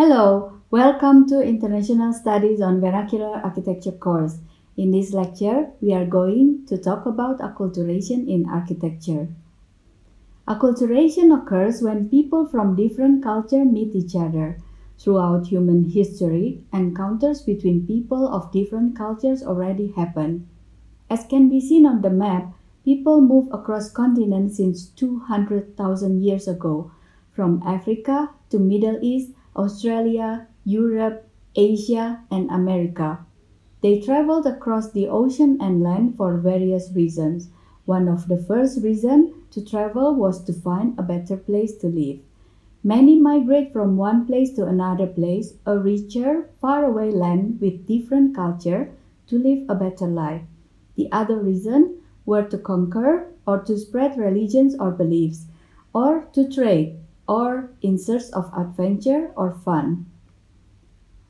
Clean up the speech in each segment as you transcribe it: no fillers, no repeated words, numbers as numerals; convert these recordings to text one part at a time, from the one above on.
Hello, welcome to International Studies on Vernacular Architecture course. In this lecture, we are going to talk about acculturation in architecture. Acculturation occurs when people from different cultures meet each other. Throughout human history, encounters between people of different cultures already happen. As can be seen on the map, people moved across continents since 200,000 years ago, from Africa to Middle East, Australia, Europe, Asia, and America. They traveled across the ocean and land for various reasons. One of the first reasons to travel was to find a better place to live. Many migrate from one place to another place, a richer, faraway land with different culture, to live a better life. The other reason were to conquer or to spread religions or beliefs, or to trade, or in search of adventure or fun.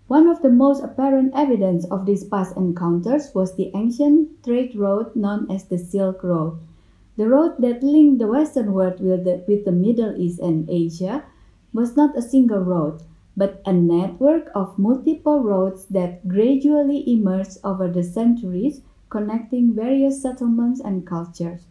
One of the most apparent evidence of these past encounters was the ancient trade road known as the Silk Road. The road that linked the Western world with the Middle East and Asia was not a single road, but a network of multiple roads that gradually emerged over the centuries, connecting various settlements and cultures.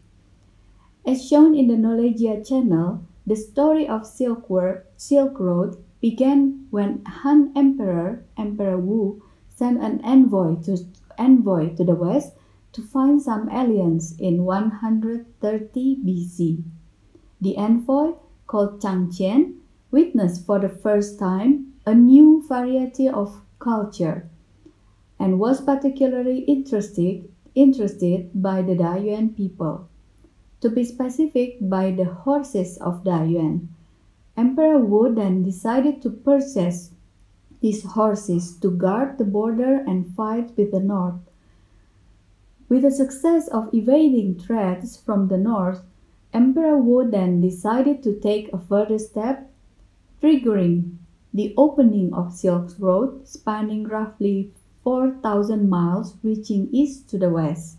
As shown in the Knowledgia channel, the story of Silk Road began when Han Emperor, Emperor Wu, sent an envoy to the West to find some aliens in 130 BC. The envoy, called Chang Qian, witnessed for the first time a new variety of culture and was particularly interested by the Dayuan people. To be specific, by the horses of Dayuan. Emperor Wu then decided to purchase these horses to guard the border and fight with the north. With the success of evading threats from the north, Emperor Wu then decided to take a further step, triggering the opening of Silk Road spanning roughly 4,000 miles, reaching east to the west.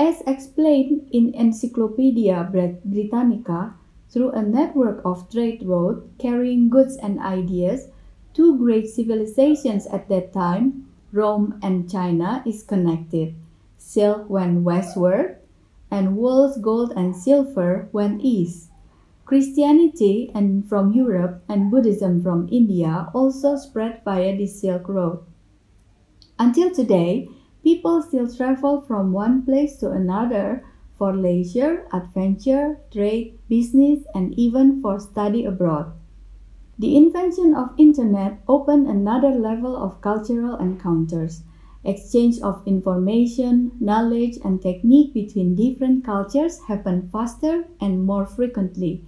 As explained in Encyclopedia Britannica, through a network of trade roads carrying goods and ideas, two great civilizations at that time, Rome and China, is connected. Silk went westward, and wool's gold and silver went east. Christianity from Europe and Buddhism from India also spread via the Silk Road. Until today, people still travel from one place to another for leisure, adventure, trade, business, and even for study abroad. The invention of internet opened another level of cultural encounters. Exchange of information, knowledge, and technique between different cultures happened faster and more frequently.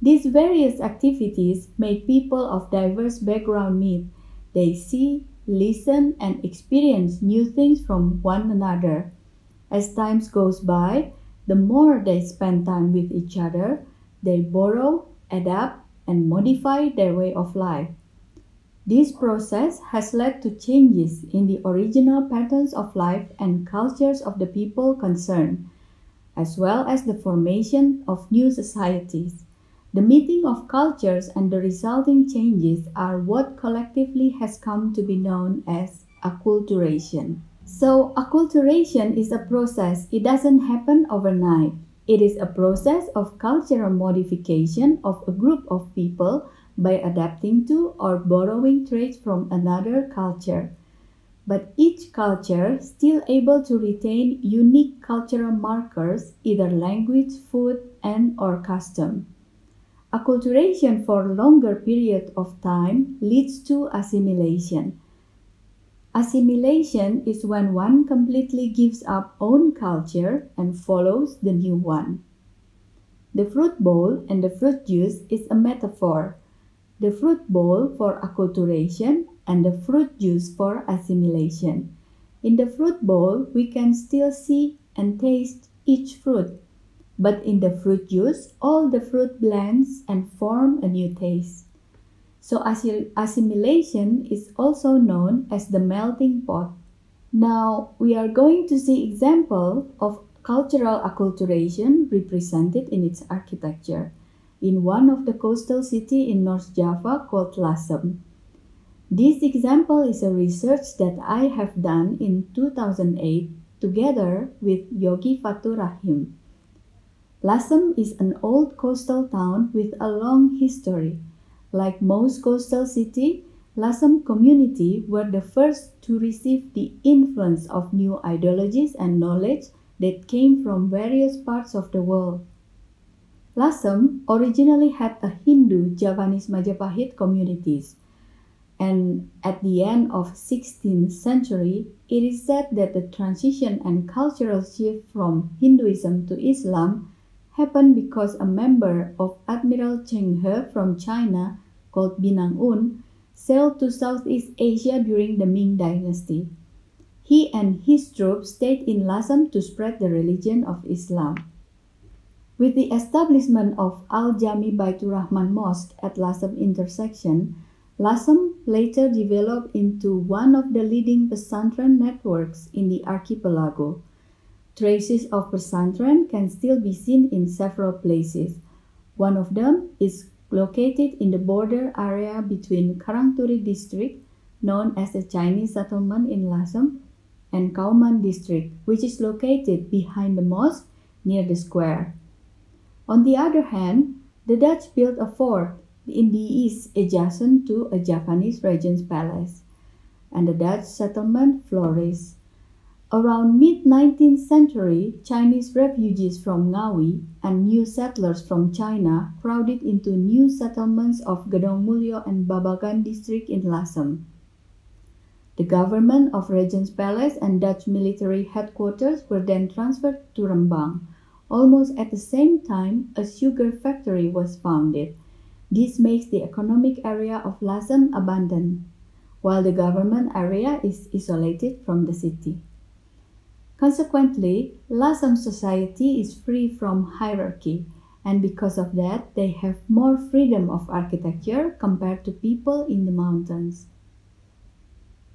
These various activities made people of diverse backgrounds meet. They see, listen, and experience new things from one another. As time goes by, the more they spend time with each other, they borrow, adapt, and modify their way of life. This process has led to changes in the original patterns of life and cultures of the people concerned, as well as the formation of new societies. The meeting of cultures and the resulting changes are what collectively has come to be known as acculturation. So, acculturation is a process. It doesn't happen overnight. It is a process of cultural modification of a group of people by adapting to or borrowing traits from another culture. But each culture still able to retain unique cultural markers, either language, food, and/or custom. Acculturation for a longer period of time leads to assimilation. Assimilation is when one completely gives up own culture and follows the new one. The fruit bowl and the fruit juice is a metaphor. The fruit bowl for acculturation and the fruit juice for assimilation. In the fruit bowl, we can still see and taste each fruit. But in the fruit juice, all the fruit blends and form a new taste. So assimilation is also known as the melting pot. Now, we are going to see example of cultural acculturation represented in its architecture. in one of the coastal cities in North Java called Lasem. This example is a research that I have done in 2008 together with Yogi Faturahim. Lasem is an old coastal town with a long history. Like most coastal cities, Lasem community were the first to receive the influence of new ideologies and knowledge that came from various parts of the world. Lasem originally had a Hindu Javanese Majapahit communities, and at the end of 16th century, it is said that the transition and cultural shift from Hinduism to Islam happened because a member of Admiral Cheng He from China called Binangun sailed to Southeast Asia during the Ming Dynasty. He and his troops stayed in Lasem to spread the religion of Islam. With the establishment of Al-Jami Baitur Rahman Mosque at Lasem intersection, Lasem later developed into one of the leading pesantren networks in the archipelago. Traces of pesantren can still be seen in several places. One of them is located in the border area between Karangturi district, known as the Chinese settlement in Lasem, and Kauman district, which is located behind the mosque near the square. On the other hand, the Dutch built a fort in the east adjacent to a Japanese regent's palace, and the Dutch settlement flourished. Around mid-19th century, Chinese refugees from Ngawi and new settlers from China crowded into new settlements of Gedong Mulyo and Babagan district in Lasem. The government of Regent's Palace and Dutch military headquarters were then transferred to Rembang. Almost at the same time, a sugar factory was founded. This makes the economic area of Lasem abundant, while the government area is isolated from the city. Consequently, Lasem society is free from hierarchy, and because of that, they have more freedom of architecture compared to people in the mountains.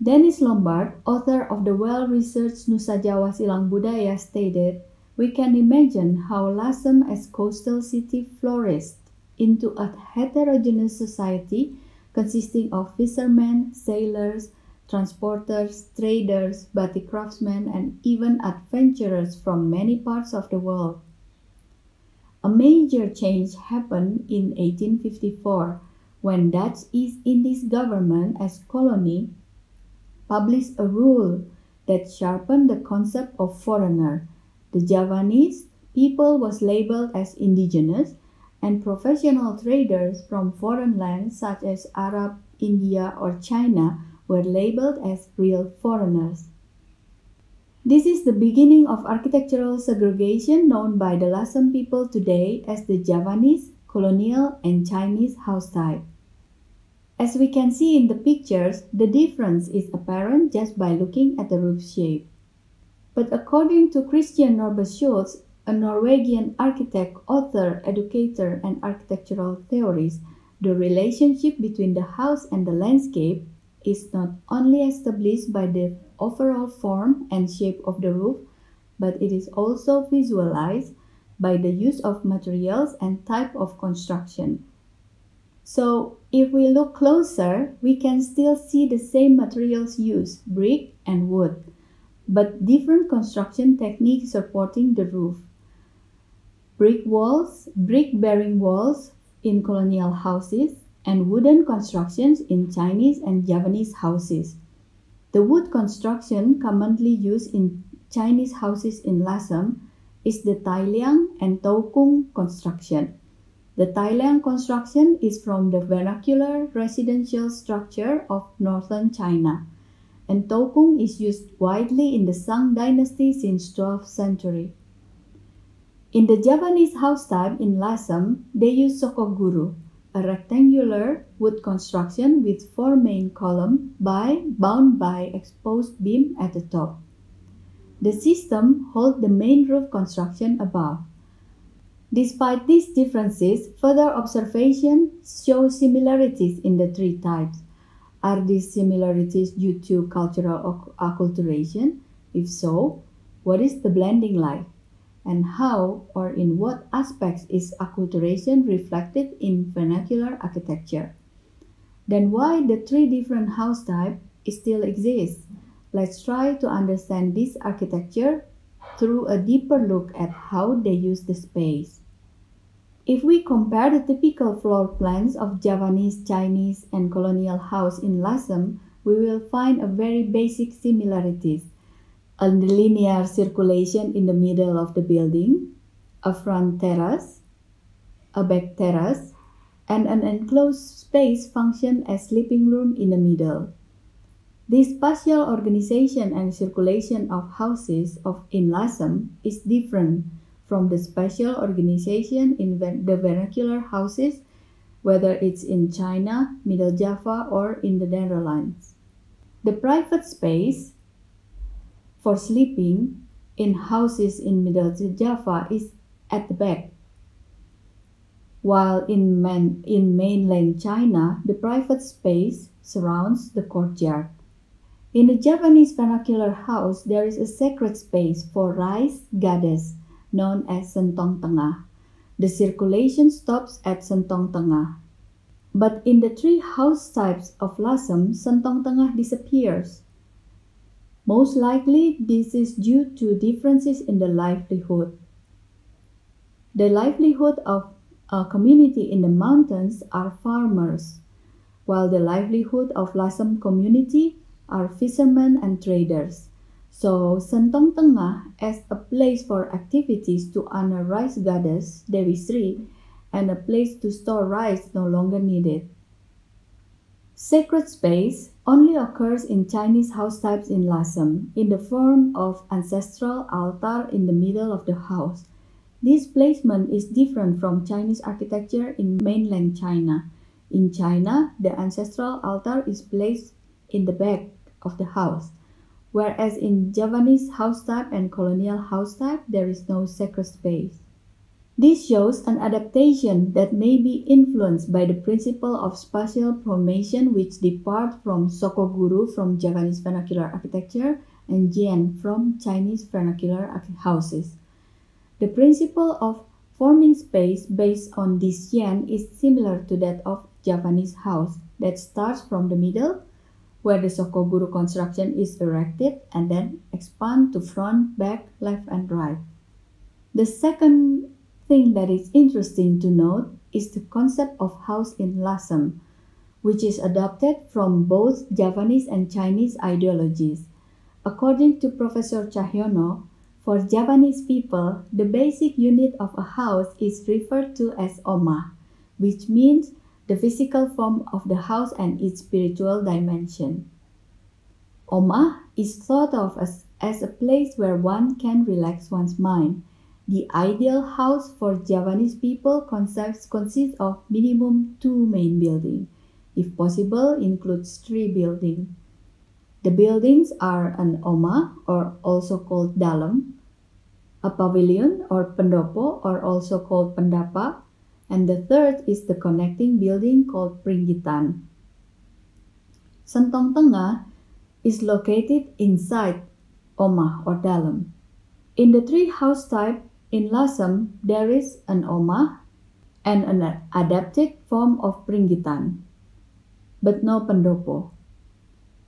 Dennis Lombard, author of the well-researched Nusa Jawas Ilang Budaya, stated, "We can imagine how Lasem as coastal city flourished into a heterogeneous society consisting of fishermen, sailors, transporters, traders, batik craftsmen, and even adventurers from many parts of the world." A major change happened in 1854 when Dutch East Indies government as colony published a rule that sharpened the concept of foreigner. The Javanese people was labeled as indigenous, and professional traders from foreign lands such as Arab, India, or China were labeled as real foreigners. This is the beginning of architectural segregation known by the Lasem people today as the Javanese, colonial, and Chinese house type. As we can see in the pictures, the difference is apparent just by looking at the roof shape. But according to Christian Norbert Schultz, a Norwegian architect, author, educator, and architectural theorist, the relationship between the house and the landscape is not only established by the overall form and shape of the roof, but it is also visualized by the use of materials and type of construction. So, if we look closer, we can still see the same materials used, brick and wood, but different construction techniques supporting the roof. Brick walls, brick-bearing walls in colonial houses, and wooden constructions in Chinese and Javanese houses. The wood construction commonly used in Chinese houses in Lasem is the Tai Liang and Taokung construction. The Tai Liang construction is from the vernacular residential structure of northern China, and Taokung is used widely in the Song dynasty since 12th century. In the Javanese house type in Lasem, they use Sokoguru, a rectangular wood construction with four main columns bound by exposed beam at the top. The system holds the main roof construction above. Despite these differences, further observations show similarities in the three types. Are these similarities due to cultural acculturation? If so, what is the blending like? and how or in what aspects is acculturation reflected in vernacular architecture? Then why the three different house types still exist? Let's try to understand this architecture through a deeper look at how they use the space. If we compare the typical floor plans of Javanese, Chinese, and colonial house in Lasem, we will find a very basic similarities. A linear circulation in the middle of the building, a front terrace, a back terrace, and an enclosed space function as sleeping room in the middle. This spatial organization and circulation of houses in Lasem is different from the spatial organization in the vernacular houses, whether it's in China, Middle Java, or in the Netherlands. The private space for sleeping in houses in Middle Java is at the back, while in mainland China, the private space surrounds the courtyard. In the Javanese vernacular house, there is a sacred space for rice goddess, known as sentong tengah. The circulation stops at sentong tengah. But in the three house types of Lasem, sentong tengah disappears. Most likely, this is due to differences in the livelihood. The livelihood of a community in the mountains are farmers, while the livelihood of Lasem community are fishermen and traders. So, sentong tengah as a place for activities to honor rice goddess Dewi Sri and a place to store rice no longer needed. Sacred space only occurs in Chinese house types in Lasem in the form of ancestral altar in the middle of the house. This placement is different from Chinese architecture in mainland China. In China, the ancestral altar is placed in the back of the house, whereas in Javanese house type and colonial house type, there is no sacred space. This shows an adaptation that may be influenced by the principle of spatial formation, which depart from Sokoguru from Javanese vernacular architecture and Jian from Chinese vernacular houses. The principle of forming space based on this Jian is similar to that of Javanese house that starts from the middle, where the Sokoguru construction is erected and then expand to front, back, left, and right. The second thing that is interesting to note is the concept of house in Lasem, which is adopted from both Javanese and Chinese ideologies. According to Professor Cahyono, for Javanese people, the basic unit of a house is referred to as omah, which means the physical form of the house and its spiritual dimension. Omah is thought of as a place where one can relax one's mind. The ideal house for Javanese people consists of minimum 2 main buildings, if possible includes 3 buildings. The buildings are an omah, or also called dalem, a pavilion or pendopo, or also called pendapa, and the third is the connecting building called pringgitan. Sentong Tengah is located inside omah or dalem. In the three house type in Lasem, there is an omah and an adapted form of pringgitan, but no pendopo.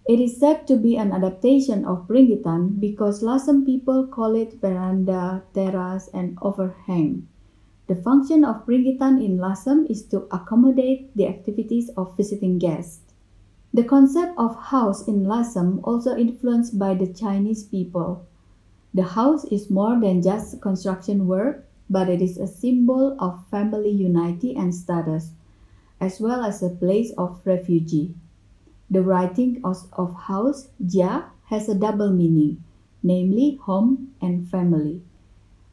It is said to be an adaptation of pringgitan because Lasem people call it veranda, terrace, and overhang. The function of pringgitan in Lasem is to accommodate the activities of visiting guests. The concept of house in Lasem also influenced by the Chinese people. The house is more than just construction work, but it is a symbol of family unity and status, as well as a place of refuge. The writing of house, jia, has a double meaning, namely home and family.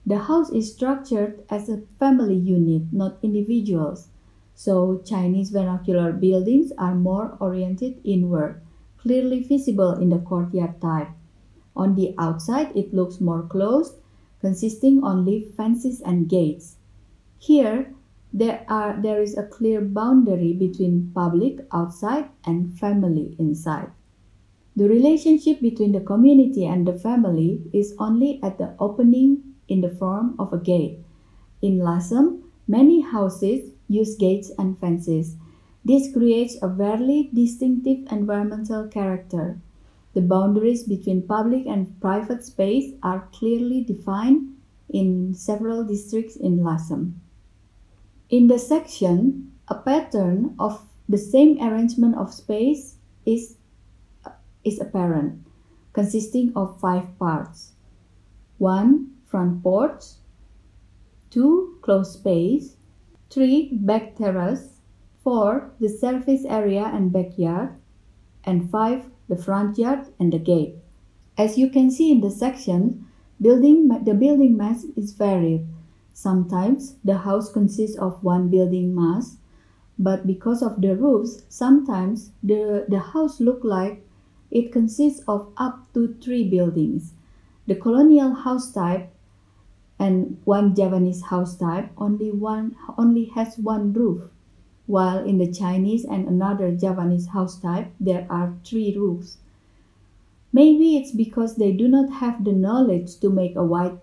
The house is structured as a family unit, not individuals. So, Chinese vernacular buildings are more oriented inward, clearly visible in the courtyard type. On the outside, it looks more closed, consisting only fences and gates. Here, there is a clear boundary between public outside and family inside. The relationship between the community and the family is only at the opening in the form of a gate. In Lasem, many houses use gates and fences. This creates a very distinctive environmental character. The boundaries between public and private space are clearly defined in several districts in Lasem. In the section, a pattern of the same arrangement of space is apparent, consisting of 5 parts. 1. Front porch. 2. Closed space. 3. Back terrace. 4. The surface area and backyard. And 5. The front yard and the gate. As you can see in the section, the building mass is varied. Sometimes the house consists of one building mass, but because of the roofs, sometimes the house looks like it consists of up to 3 buildings. The colonial house type and one Javanese house type only has one roof, while in the Chinese and another Javanese house type, there are 3 roofs. Maybe it's because they do not have the knowledge to make a wide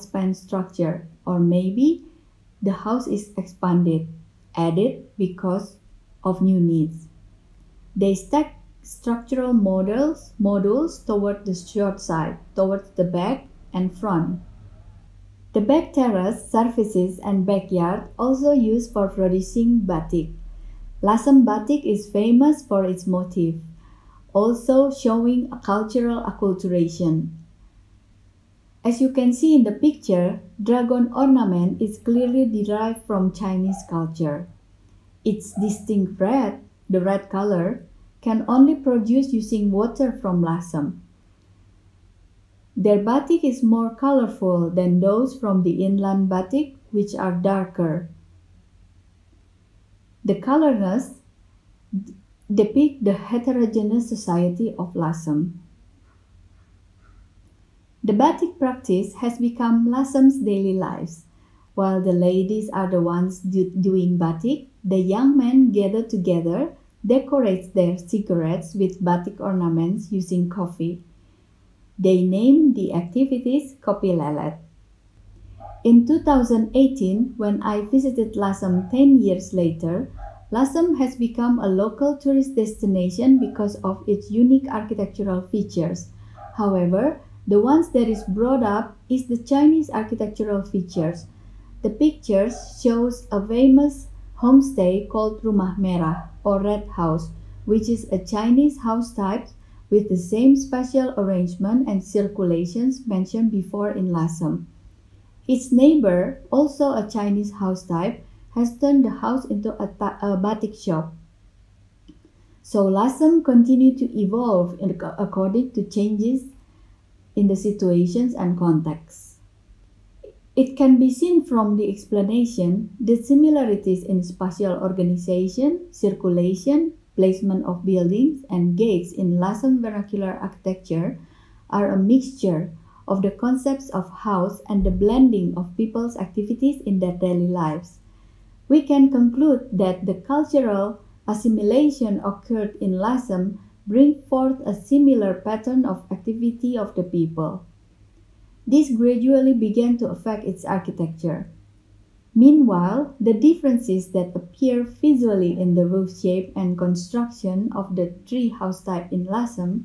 span structure, or maybe the house is expanded, added because of new needs. They stack structural modules toward the short side, towards the back and front. The back terrace, surfaces, and backyard also used for producing batik. Lasem batik is famous for its motif, also showing a cultural acculturation. As you can see in the picture, dragon ornament is clearly derived from Chinese culture. Its distinct red, the red color, can only produce using water from Lasem. Their batik is more colorful than those from the inland batik, which are darker. The colors depict the heterogeneous society of Lasem. The batik practice has become Lasem's daily lives. While the ladies are the ones doing batik, the young men gather together, decorate their cigarettes with batik ornaments using coffee. They named the activities Kopilelet. In 2018, when I visited Lasem 10 years later, Lasem has become a local tourist destination because of its unique architectural features. However, the ones that is brought up is the Chinese architectural features. The pictures shows a famous homestay called Rumah Merah or Red House, which is a Chinese house type with the same spatial arrangement and circulations mentioned before in Lasem. Its neighbor, also a Chinese house type, has turned the house into a batik shop. So Lasem continued to evolve according to changes in the situations and contexts. It can be seen from the explanation, the similarities in spatial organization, circulation, placement of buildings and gates in Lasem vernacular architecture are a mixture of the concepts of house and the blending of people's activities in their daily lives. We can conclude that the cultural assimilation occurred in Lasem brings forth a similar pattern of activity of the people. This gradually began to affect its architecture. Meanwhile, the differences that appear visually in the roof shape and construction of the 3 house type in Lasem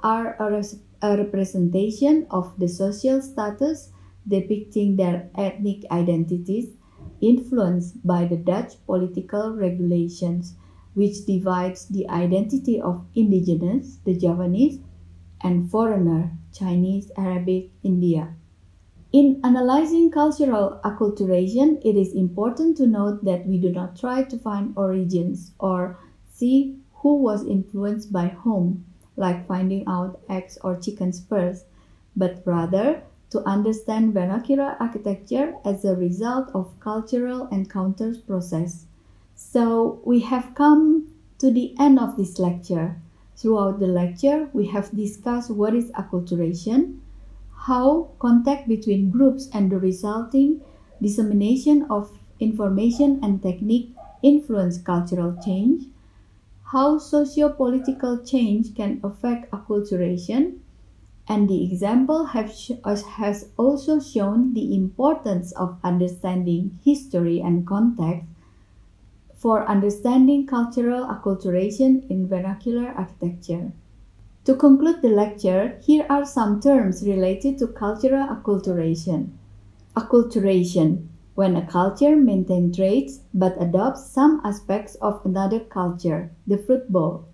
are a representation of the social status depicting their ethnic identities, influenced by the Dutch political regulations, which divides the identity of indigenous, the Javanese, and foreigner, Chinese, Arabic, India. In analyzing cultural acculturation, it is important to note that we do not try to find origins or see who was influenced by whom, like finding out eggs or chickens first, but rather to understand vernacular architecture as a result of cultural encounters process. So we have come to the end of this lecture. Throughout the lecture, we have discussed what is acculturation, how contact between groups and the resulting dissemination of information and technique influence cultural change, how socio-political change can affect acculturation, and the example has also shown the importance of understanding history and context for understanding cultural acculturation in vernacular architecture. To conclude the lecture, here are some terms related to cultural acculturation. Acculturation, when a culture maintains traits but adopts some aspects of another culture, the fruit bowl.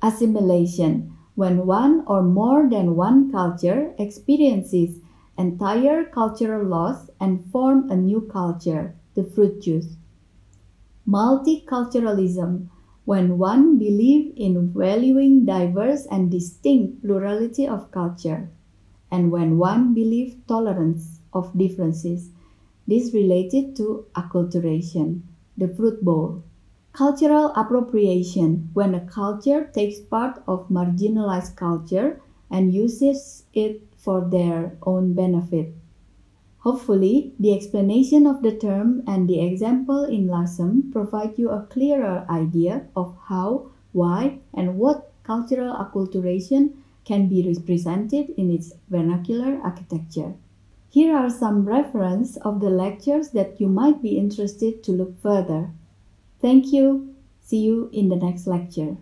Assimilation, when one or more than one culture experiences entire cultural loss and form a new culture, the fruit juice. Multiculturalism, when one believes in valuing diverse and distinct plurality of culture, and when one believes tolerance of differences. This related to acculturation, the fruit bowl. Cultural appropriation, when a culture takes part of marginalized culture and uses it for their own benefit. Hopefully, the explanation of the term and the example in Lasem provide you a clearer idea of how, why, and what cultural acculturation can be represented in its vernacular architecture. Here are some references of the lectures that you might be interested to look further. Thank you. See you in the next lecture.